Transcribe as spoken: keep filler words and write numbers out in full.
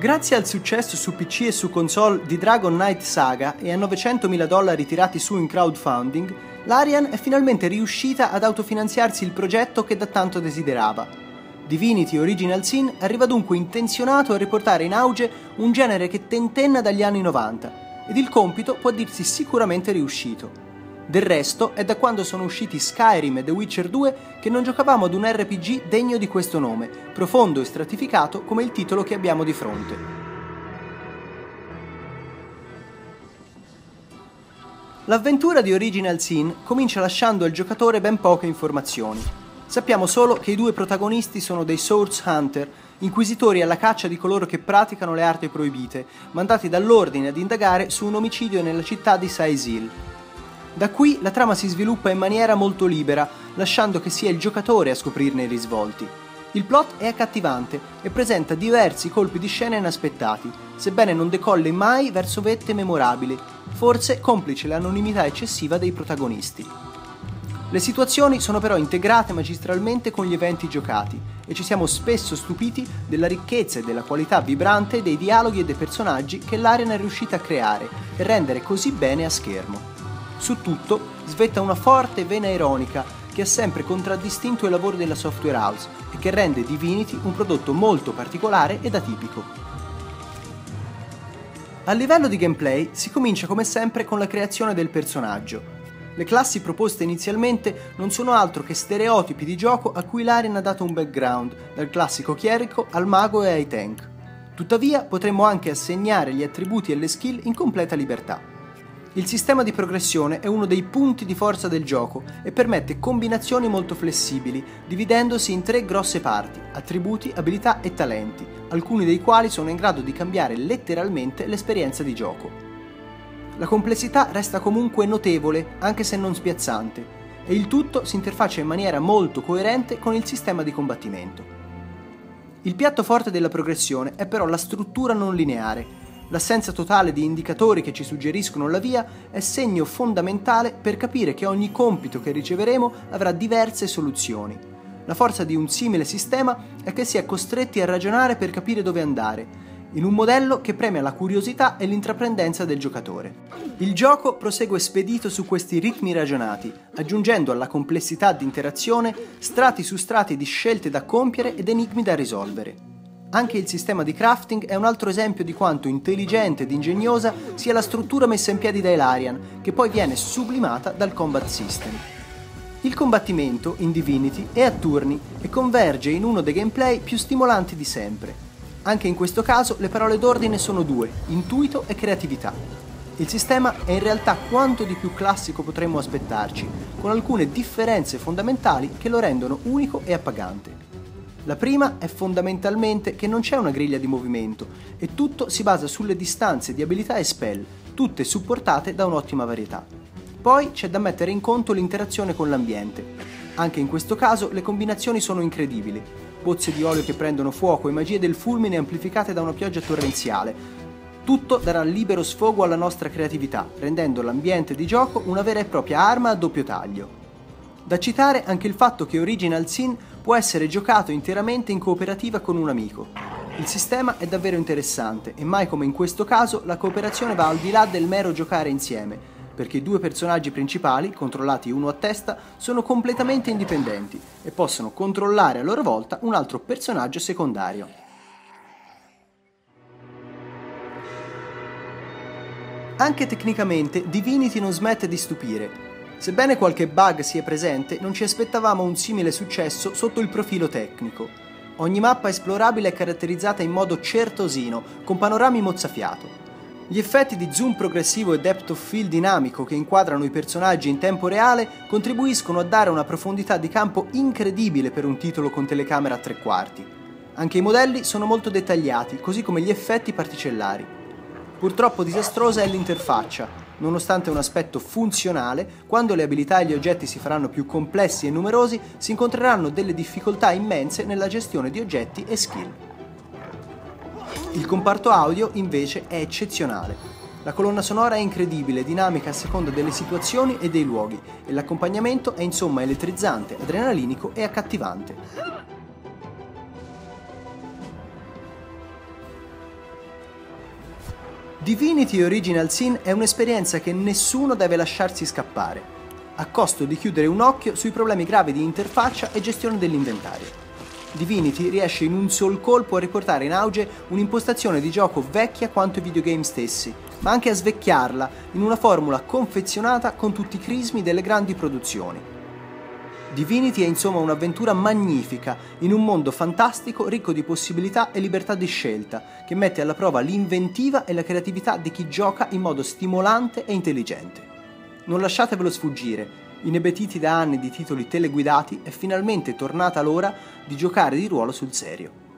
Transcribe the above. Grazie al successo su P C e su console di Dragon Knight Saga e a novecentomila dollari tirati su in crowdfunding, Larian è finalmente riuscita ad autofinanziarsi il progetto che da tanto desiderava. Divinity: Original Sin arriva dunque intenzionato a riportare in auge un genere che tentenna dagli anni novanta, ed il compito può dirsi sicuramente riuscito. Del resto, è da quando sono usciti Skyrim e The Witcher due che non giocavamo ad un R P G degno di questo nome, profondo e stratificato come il titolo che abbiamo di fronte. L'avventura di Original Sin comincia lasciando al giocatore ben poche informazioni. Sappiamo solo che i due protagonisti sono dei Source Hunter, inquisitori alla caccia di coloro che praticano le arti proibite, mandati dall'ordine ad indagare su un omicidio nella città di Saizil. Da qui la trama si sviluppa in maniera molto libera, lasciando che sia il giocatore a scoprirne i risvolti. Il plot è accattivante e presenta diversi colpi di scena inaspettati, sebbene non decolli mai verso vette memorabili, forse complice l'anonimità eccessiva dei protagonisti. Le situazioni sono però integrate magistralmente con gli eventi giocati e ci siamo spesso stupiti della ricchezza e della qualità vibrante dei dialoghi e dei personaggi che Larian è riuscita a creare e rendere così bene a schermo. Su tutto svetta una forte vena ironica che ha sempre contraddistinto i lavori della software house e che rende Divinity un prodotto molto particolare ed atipico. A livello di gameplay si comincia come sempre con la creazione del personaggio. Le classi proposte inizialmente non sono altro che stereotipi di gioco a cui Larian ha dato un background, dal classico chierico al mago e ai tank. Tuttavia potremmo anche assegnare gli attributi e le skill in completa libertà. Il sistema di progressione è uno dei punti di forza del gioco e permette combinazioni molto flessibili, dividendosi in tre grosse parti: attributi, abilità e talenti, alcuni dei quali sono in grado di cambiare letteralmente l'esperienza di gioco. La complessità resta comunque notevole, anche se non spiazzante, e il tutto si interfaccia in maniera molto coerente con il sistema di combattimento. Il piatto forte della progressione è però la struttura non lineare. L'assenza totale di indicatori che ci suggeriscono la via è segno fondamentale per capire che ogni compito che riceveremo avrà diverse soluzioni. La forza di un simile sistema è che si è costretti a ragionare per capire dove andare, in un modello che premia la curiosità e l'intraprendenza del giocatore. Il gioco prosegue spedito su questi ritmi ragionati, aggiungendo alla complessità di interazione strati su strati di scelte da compiere ed enigmi da risolvere. Anche il sistema di crafting è un altro esempio di quanto intelligente ed ingegnosa sia la struttura messa in piedi da Larian, che poi viene sublimata dal combat system. Il combattimento, in Divinity, è a turni e converge in uno dei gameplay più stimolanti di sempre. Anche in questo caso le parole d'ordine sono due: intuito e creatività. Il sistema è in realtà quanto di più classico potremmo aspettarci, con alcune differenze fondamentali che lo rendono unico e appagante. La prima è fondamentalmente che non c'è una griglia di movimento e tutto si basa sulle distanze di abilità e spell, tutte supportate da un'ottima varietà. Poi c'è da mettere in conto l'interazione con l'ambiente. Anche in questo caso le combinazioni sono incredibili: pozze di olio che prendono fuoco e magie del fulmine amplificate da una pioggia torrenziale. Tutto darà libero sfogo alla nostra creatività, rendendo l'ambiente di gioco una vera e propria arma a doppio taglio. Da citare anche il fatto che Original Sin può essere giocato interamente in cooperativa con un amico. Il sistema è davvero interessante e mai come in questo caso la cooperazione va al di là del mero giocare insieme, perché i due personaggi principali, controllati uno a testa, sono completamente indipendenti e possono controllare a loro volta un altro personaggio secondario. Anche tecnicamente Divinity non smette di stupire. Sebbene qualche bug sia presente, non ci aspettavamo un simile successo sotto il profilo tecnico. Ogni mappa esplorabile è caratterizzata in modo certosino, con panorami mozzafiato. Gli effetti di zoom progressivo e depth of field dinamico che inquadrano i personaggi in tempo reale contribuiscono a dare una profondità di campo incredibile per un titolo con telecamera a tre quarti. Anche i modelli sono molto dettagliati, così come gli effetti particellari. Purtroppo disastrosa è l'interfaccia. Nonostante un aspetto funzionale, quando le abilità e gli oggetti si faranno più complessi e numerosi, si incontreranno delle difficoltà immense nella gestione di oggetti e skill. Il comparto audio, invece, è eccezionale. La colonna sonora è incredibile, dinamica a seconda delle situazioni e dei luoghi, e l'accompagnamento è insomma elettrizzante, adrenalinico e accattivante. Divinity: Original Sin è un'esperienza che nessuno deve lasciarsi scappare, a costo di chiudere un occhio sui problemi gravi di interfaccia e gestione dell'inventario. Divinity riesce in un sol colpo a riportare in auge un'impostazione di gioco vecchia quanto i videogame stessi, ma anche a svecchiarla in una formula confezionata con tutti i crismi delle grandi produzioni. Divinity è insomma un'avventura magnifica, in un mondo fantastico ricco di possibilità e libertà di scelta, che mette alla prova l'inventiva e la creatività di chi gioca in modo stimolante e intelligente. Non lasciatevelo sfuggire, inebetiti da anni di titoli teleguidati è finalmente tornata l'ora di giocare di ruolo sul serio.